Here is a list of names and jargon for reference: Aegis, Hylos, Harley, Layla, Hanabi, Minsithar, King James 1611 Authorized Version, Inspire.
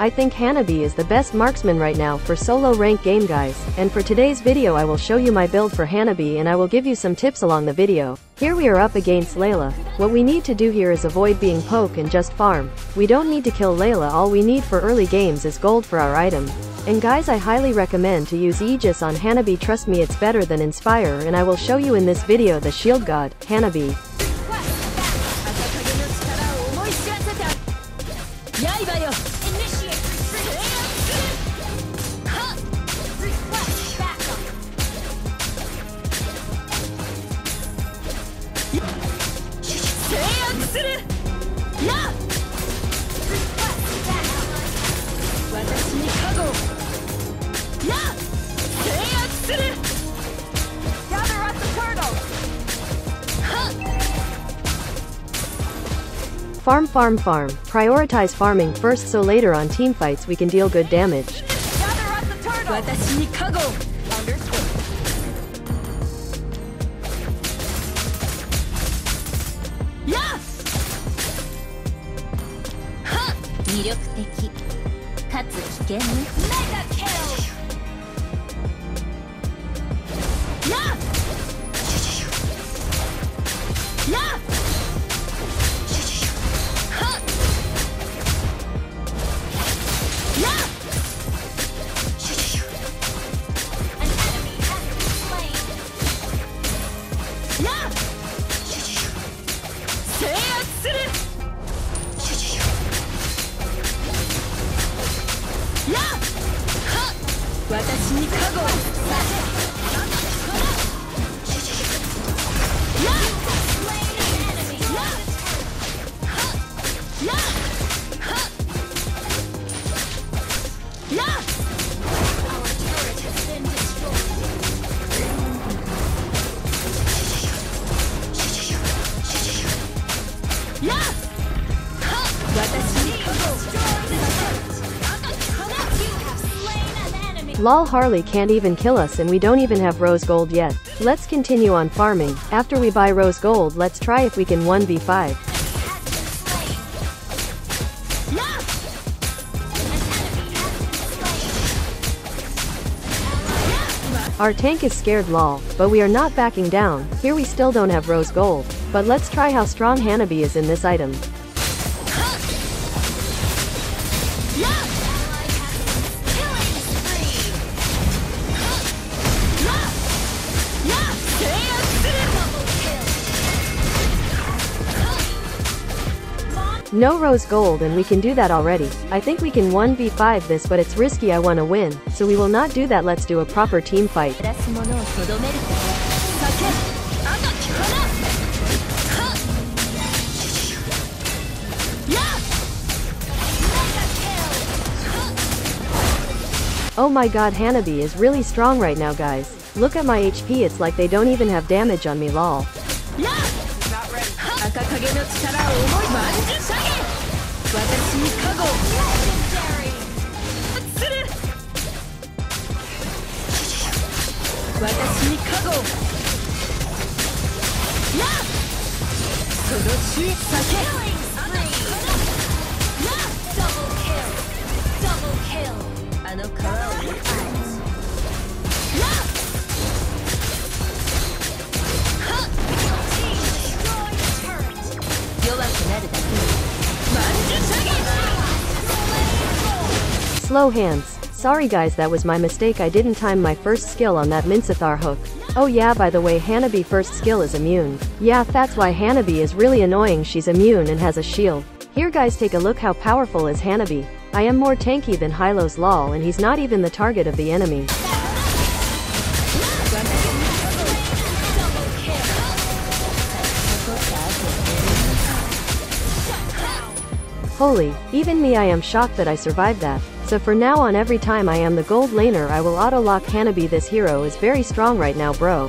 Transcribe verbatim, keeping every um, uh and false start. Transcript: I think Hanabi is the best marksman right now for solo rank game, guys, and for today's video I will show you my build for Hanabi and I will give you some tips along the video. Here we are up against Layla. What we need to do here is avoid being poke and just farm. We don't need to kill Layla, all we need for early games is gold for our item. And guys, I highly recommend to use Aegis on Hanabi, trust me it's better than Inspire, and I will show you in this video the shield god, Hanabi. Farm, farm, farm. Prioritize farming first so later on teamfights we can deal good damage. Lol, Harley can't even kill us and we don't even have rose gold yet. Let's continue on farming. After we buy rose gold, let's try if we can one v five. Our tank is scared, lol, but we are not backing down. Here we still don't have rose gold, but let's try how strong Hanabi is in this item. No rose gold and we can do that already. I think we can one v five this, but it's risky, I wanna win, so we will not do that. Let's do a proper team fight. Oh my god, Hanabi is really strong right now, guys. Look at my H P, it's like they don't even have damage on me, lol. Double kill. Slow hands. Sorry guys, that was my mistake, I didn't time my first skill on that Minsithar hook. Oh yeah, by the way, Hanabi first skill is immune. Yeah, that's why Hanabi is really annoying, she's immune and has a shield. Here guys, take a look how powerful is Hanabi. I am more tanky than Hylos, lol, and he's not even the target of the enemy. Holy, even me, I am shocked that I survived that. So for now on, every time I am the gold laner I will auto-lock Hanabi. This hero is very strong right now, bro.